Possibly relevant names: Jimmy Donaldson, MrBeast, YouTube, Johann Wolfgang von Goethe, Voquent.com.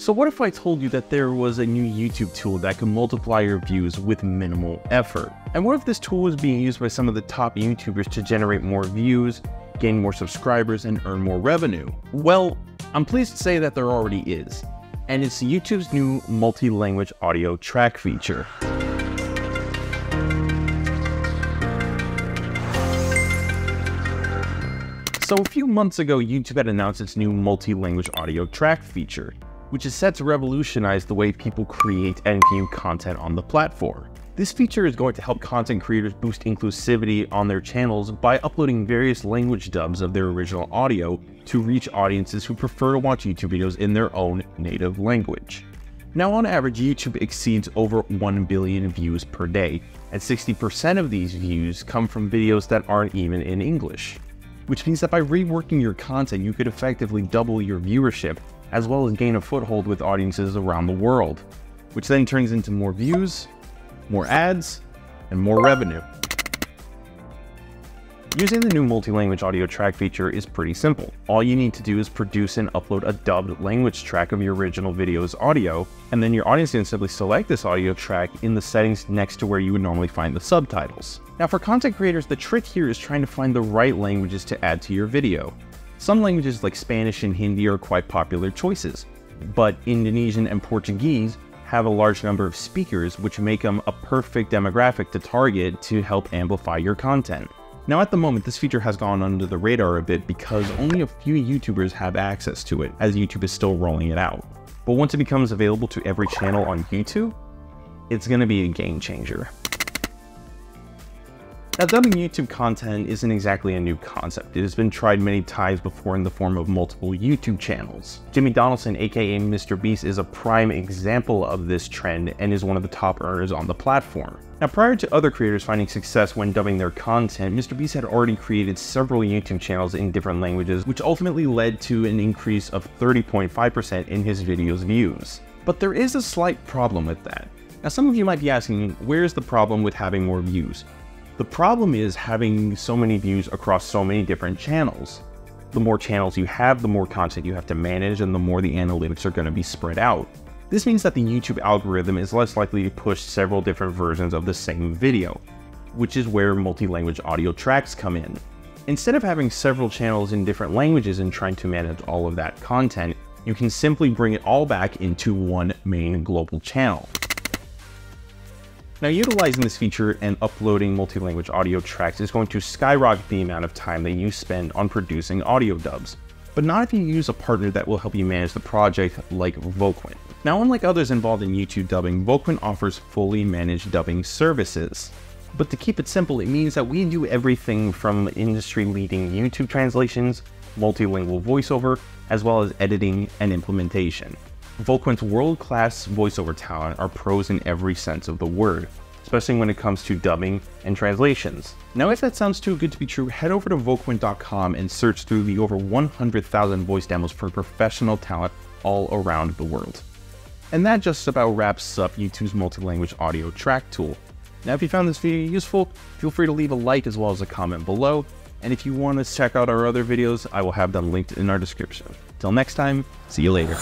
So what if I told you that there was a new YouTube tool that could multiply your views with minimal effort? And what if this tool was being used by some of the top YouTubers to generate more views, gain more subscribers, and earn more revenue? Well, I'm pleased to say that there already is, and it's YouTube's new multi-language audio track feature. So a few months ago, YouTube had announced its new multi-language audio track feature, which is set to revolutionize the way people create and view content on the platform. This feature is going to help content creators boost inclusivity on their channels by uploading various language dubs of their original audio to reach audiences who prefer to watch YouTube videos in their own native language. Now, on average, YouTube exceeds over 1 billion views per day, and 60% of these views come from videos that aren't even in English, which means that by reworking your content, you could effectively double your viewership as well as gain a foothold with audiences around the world, which then turns into more views, more ads, and more revenue. Using the new multi-language audio track feature is pretty simple. All you need to do is produce and upload a dubbed language track of your original video's audio, and then your audience can simply select this audio track in the settings next to where you would normally find the subtitles. Now, for content creators, the trick here is trying to find the right languages to add to your video. Some languages like Spanish and Hindi are quite popular choices, but Indonesian and Portuguese have a large number of speakers, which make them a perfect demographic to target to help amplify your content. Now, at the moment, this feature has gone under the radar a bit because only a few YouTubers have access to it, as YouTube is still rolling it out. But once it becomes available to every channel on YouTube, it's going to be a game changer. Now, dubbing YouTube content isn't exactly a new concept. It has been tried many times before in the form of multiple YouTube channels. Jimmy Donaldson, aka MrBeast, is a prime example of this trend and is one of the top earners on the platform. Now, prior to other creators finding success when dubbing their content, MrBeast had already created several YouTube channels in different languages, which ultimately led to an increase of 30.5% in his videos' views. But there is a slight problem with that. Now, some of you might be asking, where's the problem with having more views? The problem is having so many views across so many different channels. The more channels you have, the more content you have to manage, and the more the analytics are going to be spread out. This means that the YouTube algorithm is less likely to push several different versions of the same video, which is where multi-language audio tracks come in. Instead of having several channels in different languages and trying to manage all of that content, you can simply bring it all back into one main global channel. Now, utilizing this feature and uploading multi-language audio tracks is going to skyrocket the amount of time that you spend on producing audio dubs, but not if you use a partner that will help you manage the project, like Voquent. Now, unlike others involved in YouTube dubbing, Voquent offers fully managed dubbing services. But to keep it simple, it means that we do everything from industry-leading YouTube translations, multilingual voiceover, as well as editing and implementation. Voquent's world-class voiceover talent are pros in every sense of the word, especially when it comes to dubbing and translations. Now, if that sounds too good to be true, head over to Voquent.com and search through the over 100,000 voice demos for professional talent all around the world. And that just about wraps up YouTube's multi-language audio track tool. Now, if you found this video useful, feel free to leave a like as well as a comment below. And if you want to check out our other videos, I will have them linked in our description. Till next time, see you later.